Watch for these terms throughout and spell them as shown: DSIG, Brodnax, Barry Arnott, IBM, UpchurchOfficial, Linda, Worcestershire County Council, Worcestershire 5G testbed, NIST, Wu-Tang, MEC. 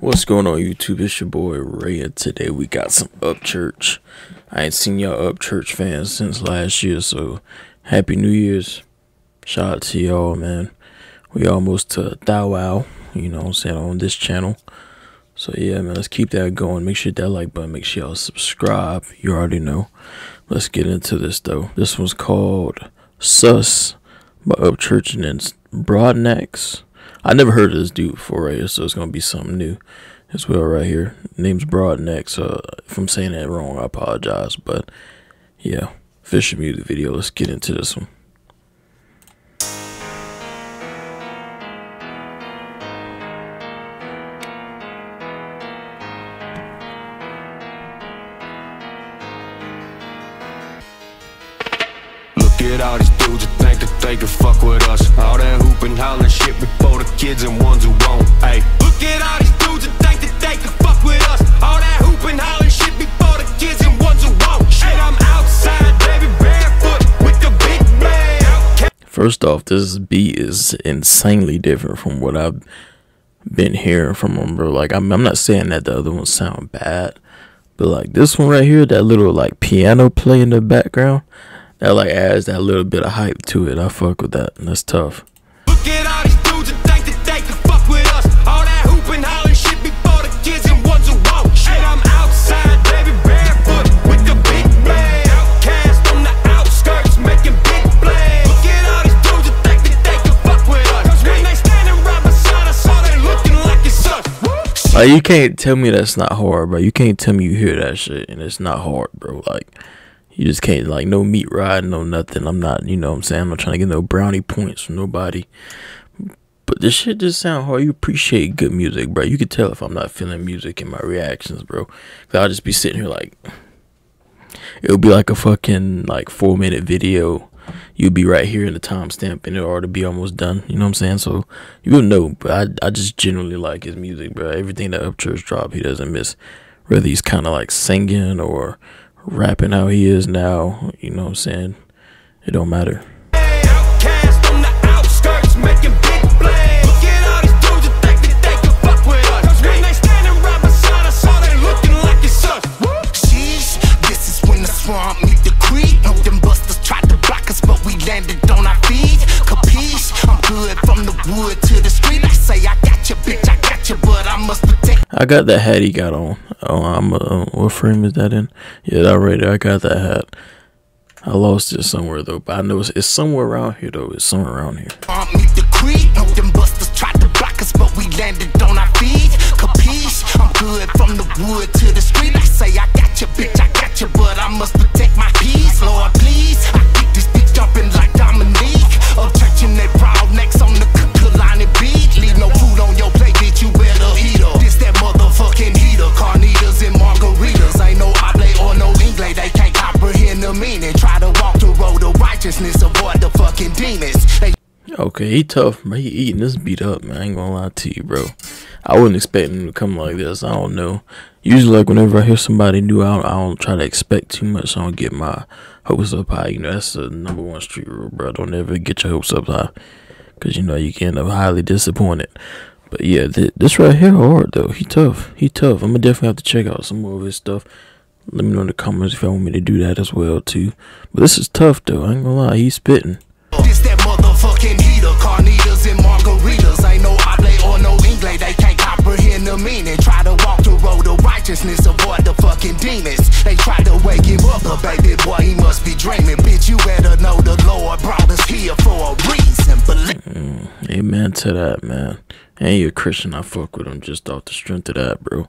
What's going on YouTube? It's your boy Ray, and today we got some Upchurch. I ain't seen y'all Upchurch fans since last year, so happy New Year's. Shout out to y'all, man. We almost to thou wow, you know what I'm saying, on this channel. So yeah, man, let's keep that going. Make sure you hit that like button, make sure y'all subscribe. You already know. Let's get into this though. This one's called Sus by Upchurch and it's Brodnax. I never heard of this dude before, right here, so it's going to be something new as well right here. Name's Brodnax. If I'm saying that wrong, I apologize. But, yeah, official music video. Let's get into this one. Look at all these dudes that think that they can fuck with us. All that hoop and holler shit before the kids and ones who won't. Ayy, look at all these dudes that think that they can fuck with us. All that hoop and holler shit before the kids and ones who won't. Shit, I'm outside, baby, barefoot with the big man. First off, this beat is insanely different from what I've been hearing from them, bro. Like, I'm not saying that the other ones sound bad, but like this one right here, that little like piano play in the background, that like adds that little bit of hype to it. I fuck with that, and that's tough. Look at all these dudes and think that they can fuck with us. All that hoop and holler shit before the kids and ones who won't. Shit, I'm outside, baby, barefoot with the big man. Outcast on the outskirts, making big plays. Look at all these dudes and think that they can fuck with us. Cause when they standing right beside us, all they looking like it's us. Like, you can't tell me that's not hard, bro. You can't tell me you hear that shit and it's not hard, bro. Like, you just can't, like, no meat ride, no nothing. I'm not, you know what I'm saying? I'm not trying to get no brownie points from nobody. But this shit just sound hard. You appreciate good music, bro. You can tell if I'm not feeling music in my reactions, bro. Cause I'll just be sitting here like, it'll be like a fucking, like, 4-minute video. You'll be right here in the timestamp and it'll already be almost done. You know what I'm saying? So, you'll know. But I just generally like his music, bro. Everything that Upchurch drop, he doesn't miss. Whether he's kind of, like, singing or rapping how he is now, you know what I'm saying? It don't matter. Outcast on the outskirts, making big plays. Look at all these dudes that think that they can fuck with us. Cause when they standing right beside us, all they looking like it's us. Sheesh, this is when the swamp meet the creek. Hope them busters tried to block us, but we landed on our feet. Capiche? I'm good from the wood to the street. I say I got you, bitch, I got you, but I must protect. I got the hat he got on. Oh, what frame is that in? Yeah, that right there. I got that hat. I lost it somewhere though, but I know it's somewhere around here though. It's somewhere around here. Meet the creek. No, them busters tried to block us, but we landed on our feet. Capiche? I'm good from the wood to the street. I say I got you, bitch, I got you, but I must protect my peace. Lord, please. I keep this bitch jumping like Dominique. Of church in their proud necks on the Kakalani beat. Leave no food on your plate, bitch. You better eat up. This that motherfucking heater. Carnitas and margaritas. Ain't no oblate or no inglay. They can't comprehend the meaning. Try to walk the road of righteousness. Avoid the fucking demons. Okay, he tough, man. He eating this beat up, man. I ain't gonna lie to you, bro. I wouldn't expect him to come like this. I don't know. Usually, like, whenever I hear somebody new, I don't try to expect too much. So I don't get my hopes up high. You know, that's the #1 street rule, bro. Don't ever get your hopes up high, cause you know you can end up highly disappointed. But yeah, this right here hard though. He tough. He tough. I'm gonna definitely have to check out some more of his stuff. Let me know in the comments if y'all want me to do that as well too. But this is tough though. I ain't gonna lie. He's spitting. This that motherfucking heater, carnitas and margaritas. Ain't no oblate or no inglay. They can't comprehend the meaning. Try to walk the road of righteousness, avoid the fucking demons. They try to wake him up, but baby boy, he must be dreaming. Bitch, you better know the Lord brought us here for a reason. Amen to that, man. And you're a Christian, I fuck with him just off the strength of that, bro.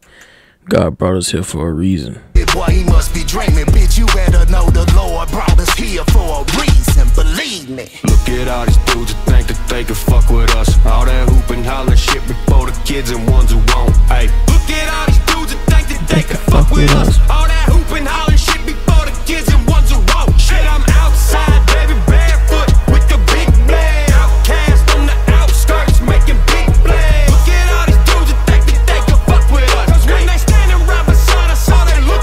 God brought us here for a reason. Boy, he must be dreaming, bitch. You better know the Lord brought us here for a reason. Believe me. Look at all these dudes that think that they can fuck with us. All that hoop and holler shit before the kids and ones who won't. Hey, look at all these dudes that think that they can fuck with us. All that hoop and holler shit before the kids and ones who won't. Shit, I'm outside, baby, barefoot with the big man. Outcast on the outskirts, making big plays. Look at all these dudes that think that they can fuck with us. Cause when they standing right beside us, all they looking.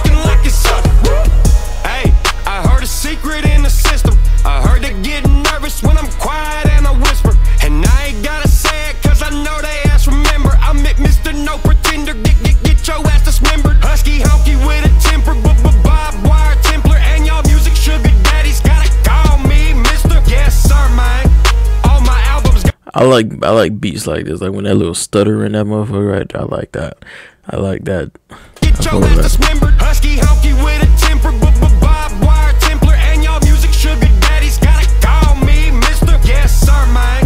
Hey, I heard a secret in the system. I heard they get nervous when I'm quiet and I whisper. And I ain't gotta say it cause I know they ass remember. I'm at Mr. No Pretender. I like beats like this, like when that little stutter in that motherfucker right there. I like that. I like that. Get your ass dismembered, husky honky with a temper, bob wire templar, and y'all music sugar daddy's gotta call me Mr. Yes sir, man.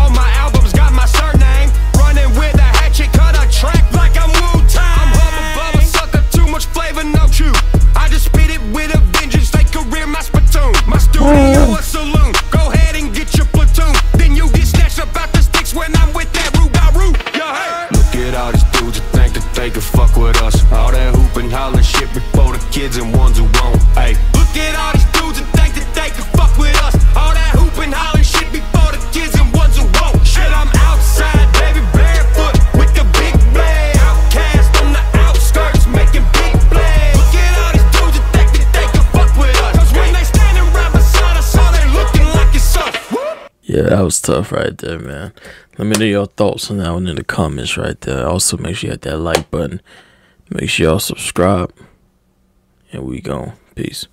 All my albums got my surname. Running with a hatchet, cut a track like I'm Wu-Tang. I'm Hubba Bubba sucker, too much flavor, no chew. I just spit it with a vengeance, they career my spittoon. My studio a saloon. Go ahead and get your platoon. Then you get snatched up out the sticks when I'm with that Rugaru. Yo, hey. Look at all these dudes who think that they can fuck with us. All that hooping, hollering shit before the kids and ones who won't. Hey. Look at all these dudes who think that they can fuck with us. All that hooping, hollering shit before the kids and ones who won't. Shit, I'm outside, baby, barefoot with the big blade. Outcast on the outskirts, making big blades. Look at all these dudes who think that they can fuck with us. Cause when they standing right beside us, all they looking like it's up. Yeah, that was tough right there, man. Let me know your thoughts on that one in the comments right there. Also, make sure you hit that like button. Make sure y'all subscribe. And we gone. Peace.